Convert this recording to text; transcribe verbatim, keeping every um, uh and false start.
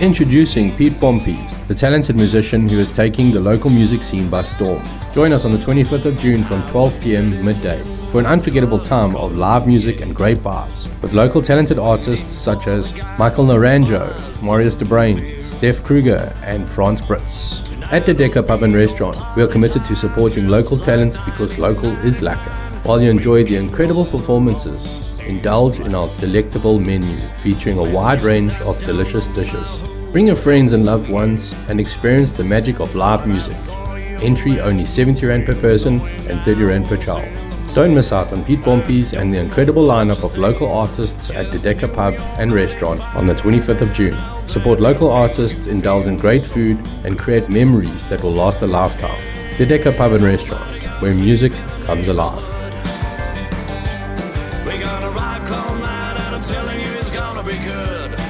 Introducing Piet Pompies, the talented musician who is taking the local music scene by storm. Join us on the twenty-fifth of June from twelve p m midday for an unforgettable time of live music and great vibes with local talented artists such as Michael Naranjo, Marius Du Bruyn, Steph Kruger and Franz Brits. At DeDekke Pub and Restaurant, we are committed to supporting local talent because local is lacking. While you enjoy the incredible performances, indulge in our delectable menu featuring a wide range of delicious dishes. Bring your friends and loved ones and experience the magic of live music. Entry only seventy rand per person and thirty rand per child. Don't miss out on Piet Pompies and the incredible lineup of local artists at DeDekke Pub and Restaurant on the twenty-fifth of June. Support local artists, indulge in great food and create memories that will last a lifetime. DeDekke Pub and Restaurant, where music comes alive. We're gonna rock all night and I'm telling you it's gonna be good.